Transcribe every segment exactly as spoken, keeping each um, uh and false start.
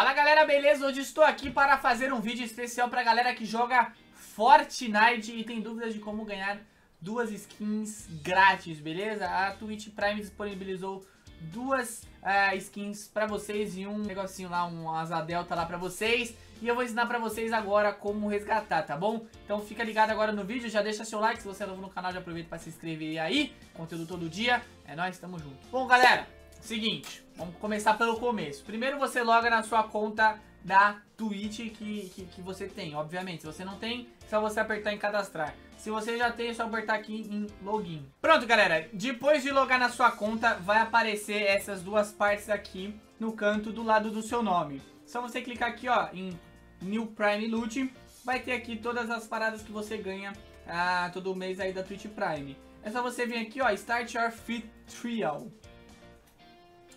Fala galera, beleza? Hoje estou aqui para fazer um vídeo especial para a galera que joga Fortnite e tem dúvidas de como ganhar duas skins grátis, beleza? A Twitch Prime disponibilizou duas uh, skins para vocês e um negocinho lá, um asa delta lá para vocês. E eu vou ensinar para vocês agora como resgatar, tá bom? Então fica ligado agora no vídeo, já deixa seu like, se você é novo no canal já aproveita para se inscrever aí. Conteúdo todo dia, é nóis, tamo junto. Bom galera, seguinte, vamos começar pelo começo. Primeiro você loga na sua conta da Twitch que, que, que você tem, obviamente. Se você não tem, só você apertar em cadastrar. Se você já tem, é só apertar aqui em login. Pronto, galera. Depois de logar na sua conta, vai aparecer essas duas partes aqui no canto do lado do seu nome. Só você clicar aqui, ó, em New Prime Loot. Vai ter aqui todas as paradas que você ganha ah, todo mês aí da Twitch Prime. É só você vir aqui, ó, Start Your Free Trial.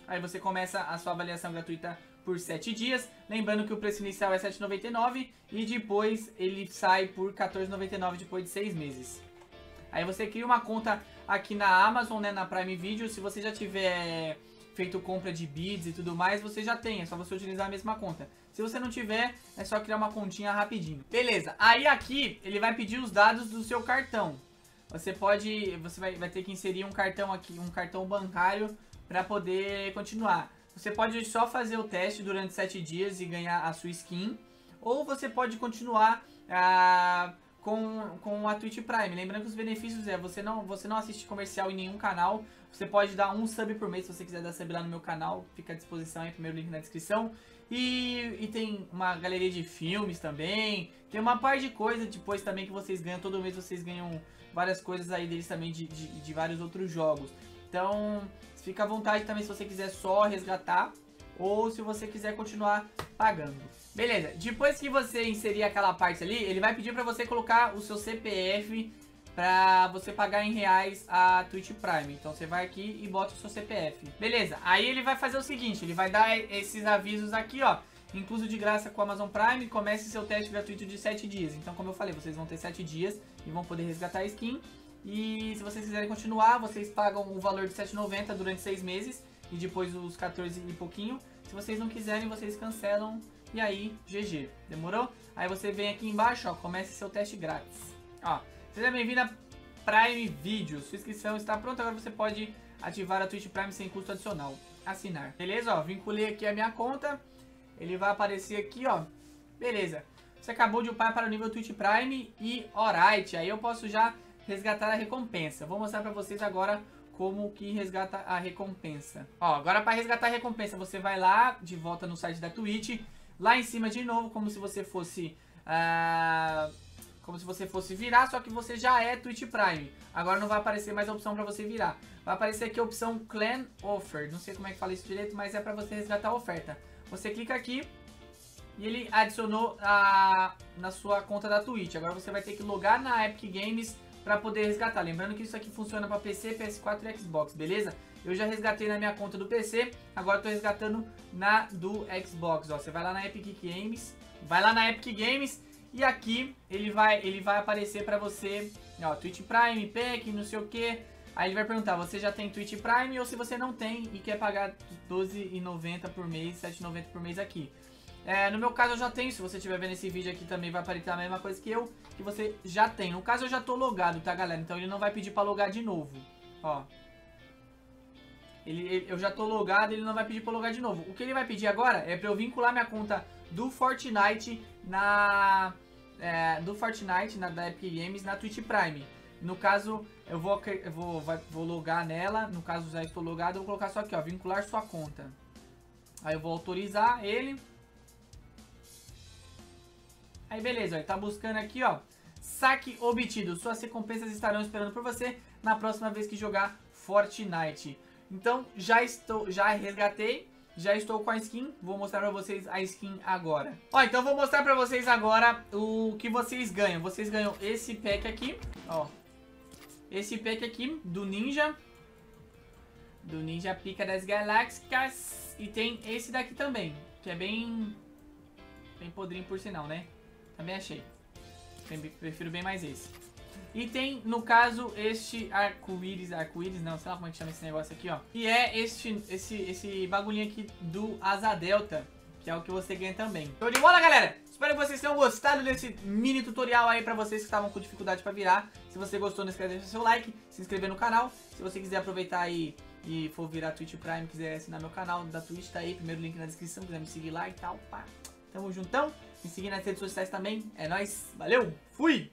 Aí você começa a sua avaliação gratuita por sete dias. Lembrando que o preço inicial é sete reais e noventa e nove centavos e depois ele sai por quatorze reais e noventa e nove centavos depois de seis meses. Aí você cria uma conta aqui na Amazon, né, na Prime Video. Se você já tiver feito compra de bits e tudo mais, você já tem. É só você utilizar a mesma conta. Se você não tiver, é só criar uma continha rapidinho. Beleza, aí aqui ele vai pedir os dados do seu cartão. Você pode, você vai, vai ter que inserir um cartão aqui, um cartão bancário para poder continuar. Você pode só fazer o teste durante sete dias e ganhar a sua skin, ou você pode continuar ah, com, com a Twitch Prime. Lembrando que os benefícios é, você não, você não assiste comercial em nenhum canal, você pode dar um sub por mês, se você quiser dar sub lá no meu canal, fica à disposição aí, primeiro link na descrição. E, e tem uma galeria de filmes também, tem uma par de coisa depois também que vocês ganham, todo mês vocês ganham várias coisas aí deles também, de, de, de vários outros jogos. Então, fica à vontade também se você quiser só resgatar ou se você quiser continuar pagando. Beleza, depois que você inserir aquela parte ali, ele vai pedir pra você colocar o seu C P F pra você pagar em reais a Twitch Prime. Então você vai aqui e bota o seu C P F. Beleza, aí ele vai fazer o seguinte, ele vai dar esses avisos aqui, ó. Incluso de graça com a Amazon Prime, comece seu teste gratuito de sete dias. Então, como eu falei, vocês vão ter sete dias e vão poder resgatar a skin. E se vocês quiserem continuar, vocês pagam o valor de sete reais e noventa centavos durante seis meses e depois os quatorze e pouquinho. Se vocês não quiserem, vocês cancelam e aí G G. Demorou? Aí você vem aqui embaixo, ó, comece seu teste grátis. Ó, seja bem-vindo a Prime Video. Sua inscrição está pronta, agora você pode ativar a Twitch Prime sem custo adicional. Assinar. Beleza? Ó, vinculei aqui a minha conta. Ele vai aparecer aqui, ó. Beleza. Você acabou de upar para o nível Twitch Prime e alright. Aí eu posso já resgatar a recompensa. Vou mostrar pra vocês agora como que resgata a recompensa. Ó, agora pra resgatar a recompensa, você vai lá, de volta no site da Twitch. Lá em cima de novo, como se você fosse... Ah, como se você fosse virar, só que você já é Twitch Prime. Agora não vai aparecer mais a opção pra você virar. Vai aparecer aqui a opção Clan Offer. Não sei como é que fala isso direito, mas é pra você resgatar a oferta. Você clica aqui e ele adicionou a, na sua conta da Twitch. Agora você vai ter que logar na Epic Games para poder resgatar. Lembrando que isso aqui funciona para P C, P S quatro e Xbox, beleza? Eu já resgatei na minha conta do P C, agora estou resgatando na do Xbox. Ó, você vai lá na Epic Games, vai lá na Epic Games e aqui ele vai, ele vai aparecer para você, ó, Twitch Prime, Pack, não sei o que. Aí ele vai perguntar, você já tem Twitch Prime ou se você não tem e quer pagar doze reais e noventa centavos por mês, sete reais e noventa centavos por mês aqui. É, no meu caso eu já tenho, se você estiver vendo esse vídeo aqui também vai aparecer a mesma coisa que eu, que você já tem. No caso eu já tô logado, tá galera? Então ele não vai pedir pra logar de novo, ó. Ele, ele, eu já tô logado, ele não vai pedir pra logar de novo. O que ele vai pedir agora é pra eu vincular minha conta do Fortnite na... É, do Fortnite, na, da Epic Games, na Twitch Prime. No caso, eu vou, eu vou, vai, vou logar nela, no caso já estou logado, eu vou colocar só aqui, ó, vincular sua conta. Aí eu vou autorizar ele. Aí beleza, ó, ele tá buscando aqui, ó, saque obtido, suas recompensas estarão esperando por você na próxima vez que jogar Fortnite. Então já estou, já resgatei, já estou com a skin, vou mostrar pra vocês a skin agora. Ó, então vou mostrar pra vocês agora o que vocês ganham. Vocês ganham esse pack aqui, ó, esse pack aqui do Ninja, do Ninja Pica das Galáxicas, e tem esse daqui também, que é bem, bem podrinho por sinal, né? Também achei. Prefiro bem mais esse. E tem, no caso, este arco-íris, arco-íris, não, sei lá como é que chama esse negócio aqui, ó. E é este, esse, esse bagulhinho aqui do asa delta, que é o que você ganha também. Então de bola, galera! Espero que vocês tenham gostado desse mini tutorial aí pra vocês que estavam com dificuldade pra virar. Se você gostou, não esquece de deixar seu like, se inscrever no canal. Se você quiser aproveitar aí e for virar Twitch Prime, quiser assinar meu canal da Twitch, tá aí, primeiro link na descrição, quiser me seguir lá e tal, pá. Tamo juntão, me seguir nas redes sociais também, é nóis, valeu, fui!